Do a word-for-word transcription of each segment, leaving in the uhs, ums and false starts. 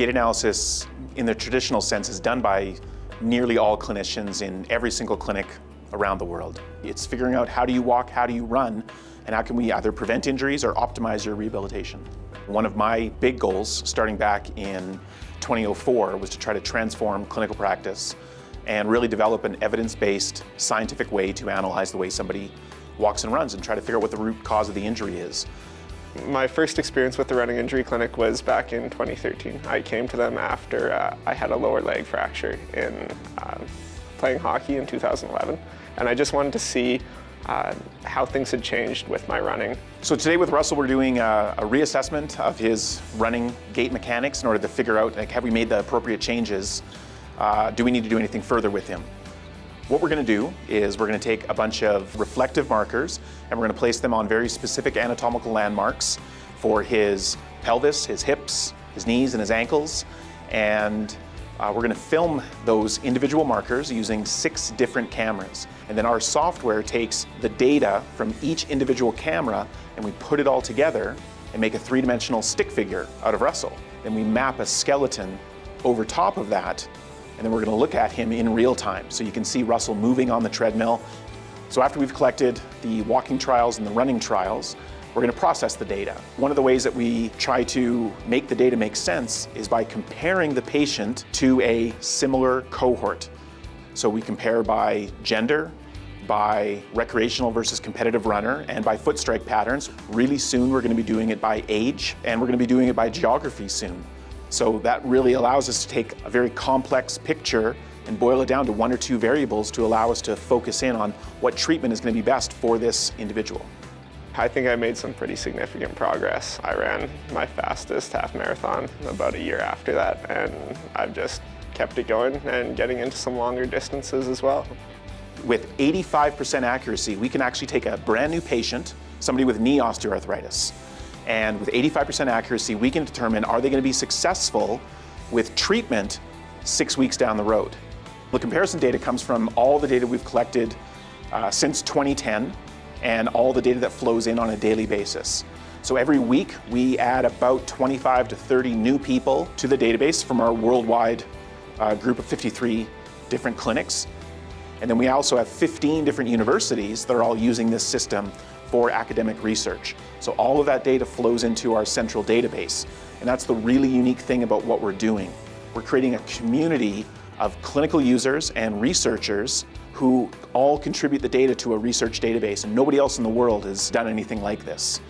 GAIT analysis in the traditional sense is done by nearly all clinicians in every single clinic around the world. It's figuring out how do you walk, how do you run, and how can we either prevent injuries or optimize your rehabilitation. One of my big goals starting back in twenty oh four was to try to transform clinical practice and really develop an evidence-based scientific way to analyze the way somebody walks and runs and try to figure out what the root cause of the injury is. My first experience with the Running Injury Clinic was back in twenty thirteen. I came to them after uh, I had a lower leg fracture in um, playing hockey in two thousand eleven, and I just wanted to see uh, how things had changed with my running. So today with Russell we're doing a, a reassessment of his running GAIT mechanics in order to figure out, like, have we made the appropriate changes? Uh, do we need to do anything further with him? What we're going to do is we're going to take a bunch of reflective markers and we're going to place them on very specific anatomical landmarks for his pelvis, his hips, his knees, and his ankles. And uh, we're going to film those individual markers using six different cameras. And then our software takes the data from each individual camera and we put it all together and make a three-dimensional stick figure out of Russell. Then we map a skeleton over top of that, and then we're going to look at him in real time. So you can see Russell moving on the treadmill. So after we've collected the walking trials and the running trials, we're going to process the data. One of the ways that we try to make the data make sense is by comparing the patient to a similar cohort. So we compare by gender, by recreational versus competitive runner, and by foot strike patterns. Really soon we're going to be doing it by age, and we're going to be doing it by geography soon. So that really allows us to take a very complex picture and boil it down to one or two variables to allow us to focus in on what treatment is going to be best for this individual. I think I made some pretty significant progress. I ran my fastest half marathon about a year after that, and I've just kept it going and getting into some longer distances as well. With eighty-five percent accuracy, we can actually take a brand new patient, somebody with knee osteoarthritis, and with eighty-five percent accuracy, we can determine, are they going to be successful with treatment six weeks down the road? The comparison data comes from all the data we've collected uh, since twenty ten and all the data that flows in on a daily basis. So every week, we add about twenty-five to thirty new people to the database from our worldwide uh, group of fifty-three different clinics. And then we also have fifteen different universities that are all using this system for academic research. So all of that data flows into our central database. And that's the really unique thing about what we're doing. We're creating a community of clinical users and researchers who all contribute the data to a research database, and nobody else in the world has done anything like this.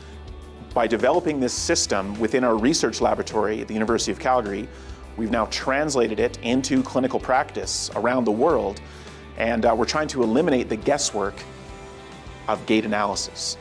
By developing this system within our research laboratory at the University of Calgary, we've now translated it into clinical practice around the world, and uh, we're trying to eliminate the guesswork of GAIT analysis.